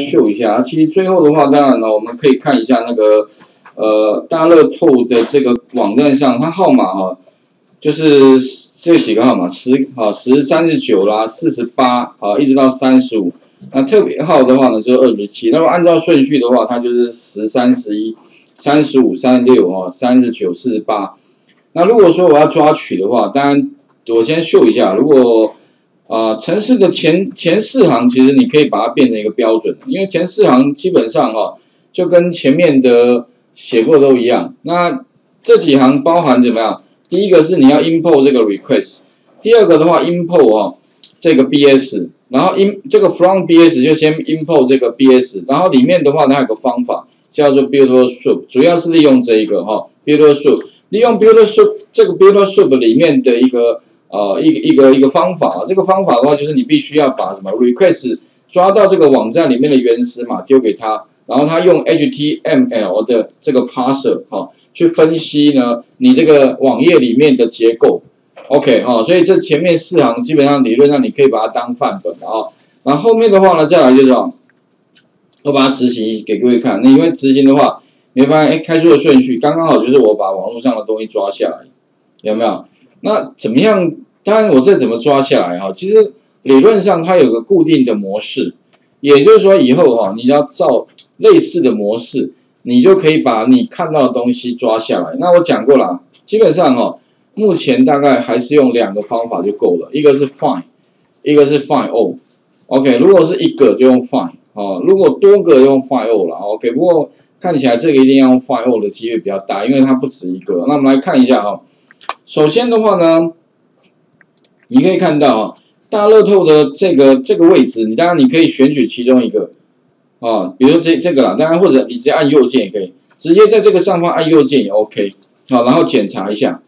秀一下。其实最后的话，当然了，我们可以看一下那个大乐透的这个网站上，它号码哈、就是这几个号码10、39啦、48啊，一直到35。那特别号的话呢是27。那么按照顺序的话，它就是10、31、35、36啊、39、48。那如果说我要抓取的话，当然我先秀一下，如果城市的前四行，其实你可以把它变成一个标准，因为前四行基本上就跟前面的写过都一样。那这几行包含怎么样？第一个是你要 import 这个 request， 第二个的话 import 这个 bs， 然后这个 from bs 就先 import 这个 bs， 然后里面的话它有个方法叫做 builder sub， 主要是利用这一个builder sub， 利用 builder sub 这个 builder sub 里面的一个。一个方法啊，这个方法的话，就是你必须要把什么 request 抓到这个网站里面的原始码丢给他，然后他用 HTML 的这个 parser 去分析呢你这个网页里面的结构。OK 所以这前面四行基本上理论上你可以把它当范本啊，然后后面的话呢，再来就是我把它执行给各位看。那因为执行的话，你会发现开出的顺序刚刚好，就是我把网络上的东西抓下来，有没有？那怎么样？当然，我这怎么抓下来其实理论上它有个固定的模式，也就是说以后你要照类似的模式，你就可以把你看到的东西抓下来。那我讲过了，基本上目前大概还是用两个方法就够了，一个是 find， 一个是 find all。OK， 如果是一个就用 find 如果多个用 find all 了 OK。不过看起来这个一定要用 find all 的机会比较大，因为它不止一个。那我们来看一下首先的话呢。你可以看到大乐透的这个位置，你当然你可以选取其中一个比如说这个啦，当然或者你直接按右键也可以，直接在这个上方按右键也 OK 然后检查一下，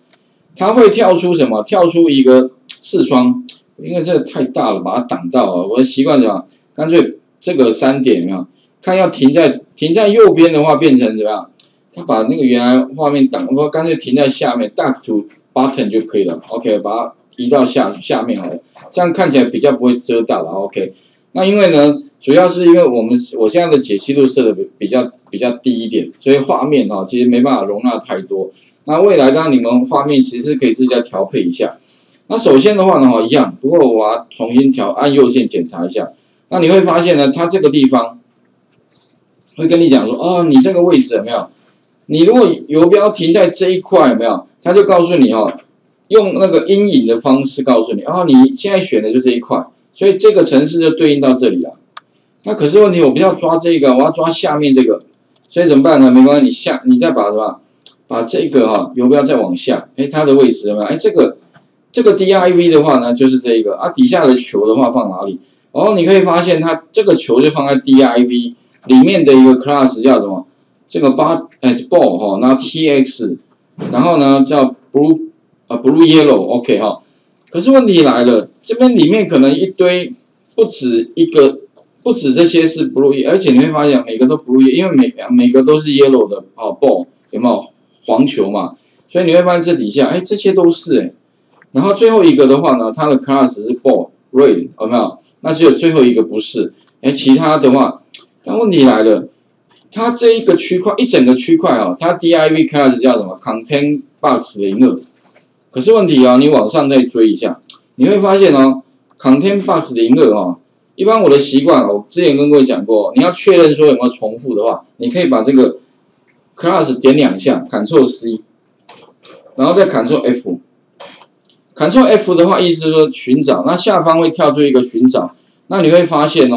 它会跳出什么？跳出一个视窗，因为这太大了，把它挡到了。我的习惯讲，干脆这个3点有没有？看要停在右边的话，变成怎么样？它把那个原来画面挡，我干脆停在下面 ，Back to Button 就可以了。OK， 把它。移到下面好了，这样看起来比较不会遮到了。OK， 那因为呢，主要是因为我现在的解析度设的比较低一点，所以画面其实没办法容纳太多。那未来当然你们画面其实可以自己再调配一下。那首先的话呢，一样，不过我要重新按右键检查一下。那你会发现呢，它这个地方会跟你讲说，你这个位置有没有？你如果游标停在这一块有没有？它就告诉你用那个阴影的方式告诉你，你现在选的就这一块，所以这个城市就对应到这里了。那可是问题，我不要抓这个，我要抓下面这个，所以怎么办呢？没关系，你再把什么，把这个游标再往下，它的位置有没有？这个 div 的话呢，就是这个底下的球的话放哪里？然后你可以发现它这个球就放在 div 里面的一个 class 叫什么？这个 ball 然后 tx， 然后呢叫 blue yellow OK 可是问题来了，这边里面可能一堆不止这些是 blue， 而且你会发现每个都 blue， 因为每个都是 yellow 的ball 有没有黄球嘛？所以你会发现这底下这些都是然后最后一个的话呢，它的 class 是 ball red 有没有？那只有最后一个不是其他的话，但问题来了，它这一个区块一整个区块它 div class 叫什么 content box 02。可是问题你往上再追一下，你会发现content box 02一般我的习惯我之前跟各位讲过，你要确认说有没有重复的话，你可以把这个 class 点2下 Ctrl C， 然后再 Ctrl F。Ctrl F 的话意思是说寻找，那下方会跳出一个寻找，那你会发现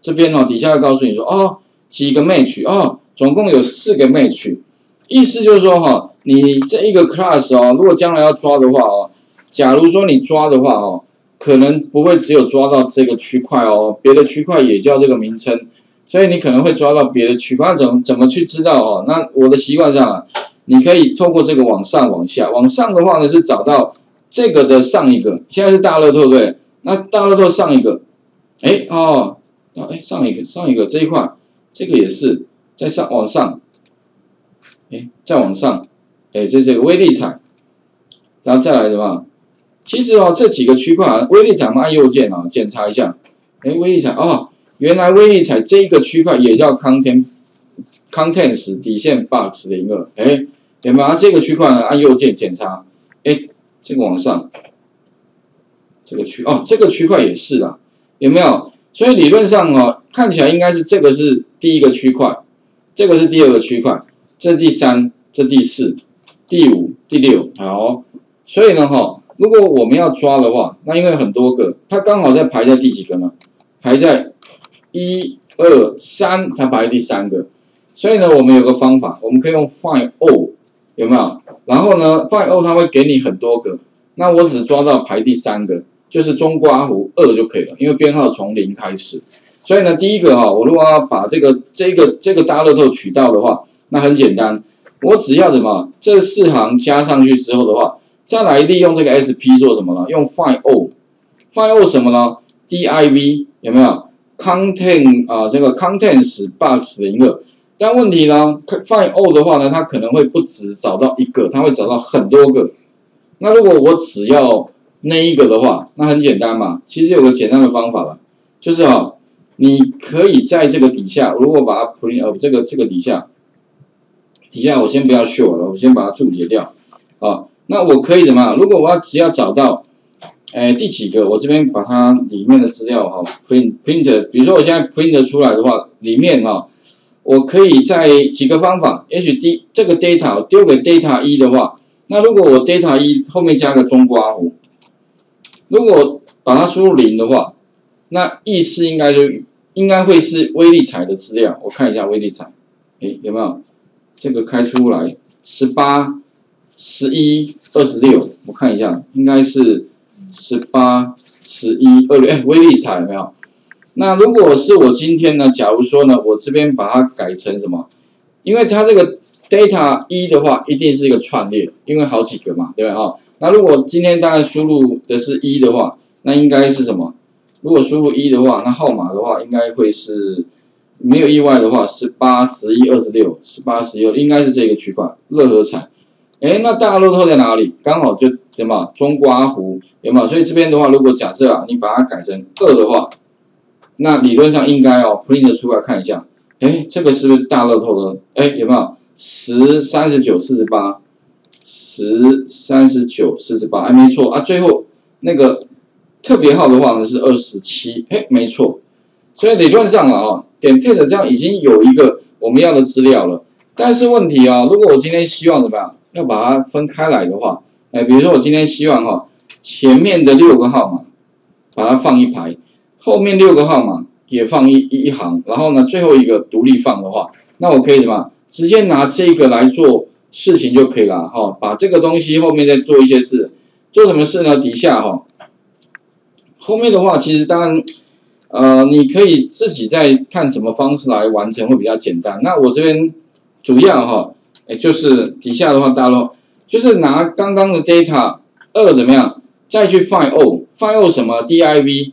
这边底下会告诉你说几个 match 总共有4个 match， 意思就是说你这一个 class 如果将来要抓的话假如说你抓的话可能不会只有抓到这个区块别的区块也叫这个名称，所以你可能会抓到别的区块，怎么去知道那我的习惯上你可以透过这个往上往下，往上的话呢是找到这个的上一个，现在是大乐透对，那大乐透上一个上一个这一块，这个也是再上往上再往上。这个威力彩，然后再来什么？其实这几个区块，威力彩按右键检查一下。威力彩原来威力彩这一个区块也叫 contents 底线 box 02，哎，对吗？这个区块呢，按右键检查，哎，这个往上，这个区哦，这个区块也是啦，有没有？所以理论上哦，看起来应该是这个是第一个区块，这个是第二个区块，这第三，这第四，第五，第六，好，所以呢哈。 如果我们要抓的话，那因为很多个，它刚好在排在第几个呢？排在1、2、3，它排第三个。所以呢，我们有个方法，我们可以用 find all， 有没有？然后呢 ，find all 它会给你很多个，那我只抓到排第三个，就是中括弧2就可以了，因为编号从0开始。所以呢，第一个哈、哦，我如果要把这个大乐透取到的话，那很简单，我只要怎么这四行加上去之后的话。 再来利用这个 SP 做什么呢？用 find all 什么呢 ？div 有没有 content 啊、这个 contents box 02。但问题呢 ，find all 的话呢，它可能会不只找到一个，它会找到很多个。那如果我只要那一个的话，那很简单嘛。其实有个简单的方法了，就是哦，你可以在这个底下，如果把它 print up 这个底下我先不要 show 了，我先把它注解掉啊。 那我可以怎么样？如果我要只要找到，哎，第几个？我这边把它里面的资料哈、哦、print， 比如说我现在 print 出来的话，里面哈、哦，我可以在几个方法，也许这个 data 我丢给 data 1的话，那如果我 data 1后面加个中括弧，如果把它输入0的话，那意思应该会是威力彩的资料。我看一下威力彩，哎，有没有？这个开出来18。 11、26，我看一下，应该是18、11、26，哎，威力彩有没有？那如果是我今天呢？假如说呢，我这边把它改成什么？因为它这个 data 1的话，一定是一个串列，因为好几个嘛，对吧？哦，那如果今天大概输入的是1的话，那应该是什么？如果输入1的话，那号码的话，应该会是没有意外的话，18、11、26，18、11，应该是这个区块，乐和彩。 哎，那大乐透在哪里？刚好就对嘛，中括弧有没有？所以这边的话，如果假设啊，你把它改成2的话，那理论上应该哦 ，print 出来看一下，哎，这个是不是大乐透的？哎，有没有10、39、48，10、39、48？哎，没错啊，最后那个特别号的话呢是27，哎，没错。所以理论上啊、哦，点 test 这样已经有一个我们要的资料了。但是问题啊、哦，如果我今天希望怎么样？ 要把它分开来的话，哎，比如说我今天希望哈，前面的6个号码把它放一排，后面6个号码也放一行，然后呢最后一个独立放的话，那我可以什么？直接拿这个来做事情就可以了哈。把这个东西后面再做一些事，做什么事呢？底下哈，后面的话其实当然，你可以自己再看什么方式来完成会比较简单。那我这边主要哈。 哎，就是底下的话，大陆就是拿刚刚的 data 2怎么样，再去 find all 什么 div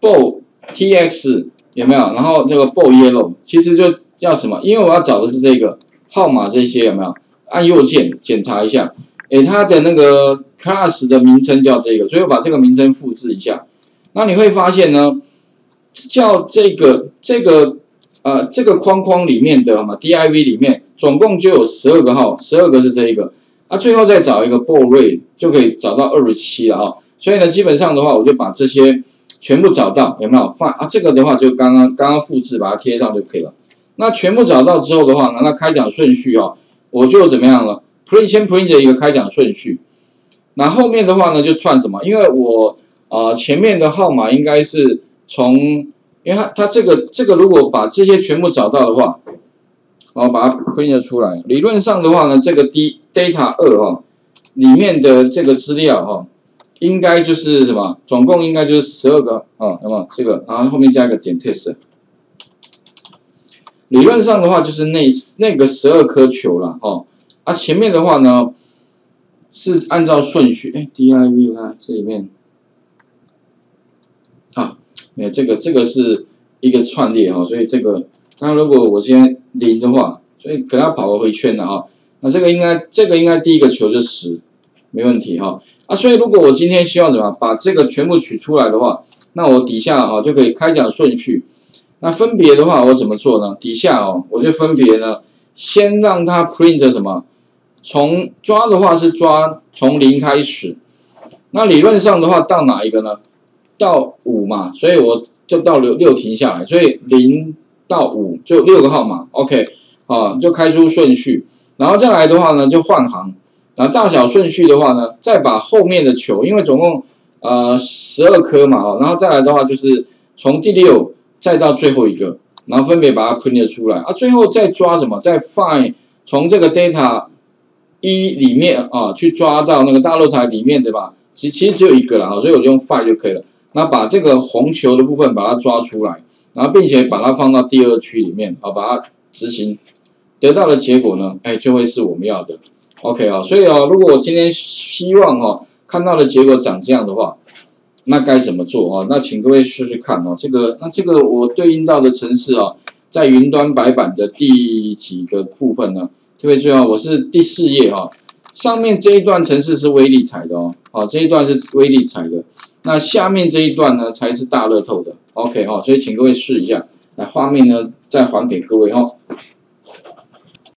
ball tx 有没有？然后这个 ball yellow 其实就叫什么？因为我要找的是这个号码这些有没有？按右键检查一下，哎，它的那个 class 的名称叫这个，所以我把这个名称复制一下。那你会发现呢，叫这个框框里面的嘛 div 里面。 总共就有12个号， 12个是这一个，啊，最后再找一个 ball rate 就可以找到27了啊。所以呢，基本上的话，我就把这些全部找到，有没有？放啊，这个的话就刚刚复制把它贴上就可以了。那全部找到之后的话呢，那开奖顺序哦，我就怎么样了 ？print 先 print 一个开奖顺序，那后面的话呢就串什么？因为我前面的号码应该是从，因为它这个如果把这些全部找到的话。 然后把它 print 出来。理论上的话呢，这个 data 2哈、哦、里面的这个资料哈、哦，应该就是什么？总共应该就是12个啊，那、哦、么这个，然后后面加一个点 test。理论上的话就是那个12颗球啦。哦。啊，前面的话呢是按照顺序，哎 ，div 啊这里面啊，没有这个是一个串列哈、哦，所以这个。 那如果我今天0的话，所以可能要跑个回圈了哈。那这个应该第一个球就10，没问题哈。啊，所以如果我今天希望怎么把这个全部取出来的话，那我底下啊就可以开奖顺序。那分别的话，我怎么做呢？底下哦，我就分别呢，先让它 print 什么？从抓的话是抓从0开始，那理论上的话到哪一个呢？到5嘛，所以我就到6停下来，所以0到5就6个号码 ，OK 啊，就开出顺序，然后再来的话呢就换行，然后大小顺序的话呢，再把后面的球，因为总共12颗嘛啊，然后再来的话就是从第6再到最后一个，然后分别把它 print 出来啊，最后再抓什么？再 find 从这个 data 一里面啊去抓到那个大露台里面，对吧？其实只有一个啦，所以我就用 find 就可以了。那把这个红球的部分把它抓出来，然后并且把它放到第2区里面啊，把它执行，得到的结果呢，哎，就会是我们要的。OK 啊，所以啊，如果我今天希望哈看到的结果长这样的话，那该怎么做啊？那请各位试试看哦。这个我对应到的程式啊，在云端白板的第几个部分呢？特别重要，我是第4页哈，上面这一段程式是威力彩的哦，好，这一段是威力彩的。那下面这一段呢，才是大乐透的。OK 哈，所以请各位试一下。那画面呢，再还给各位哈。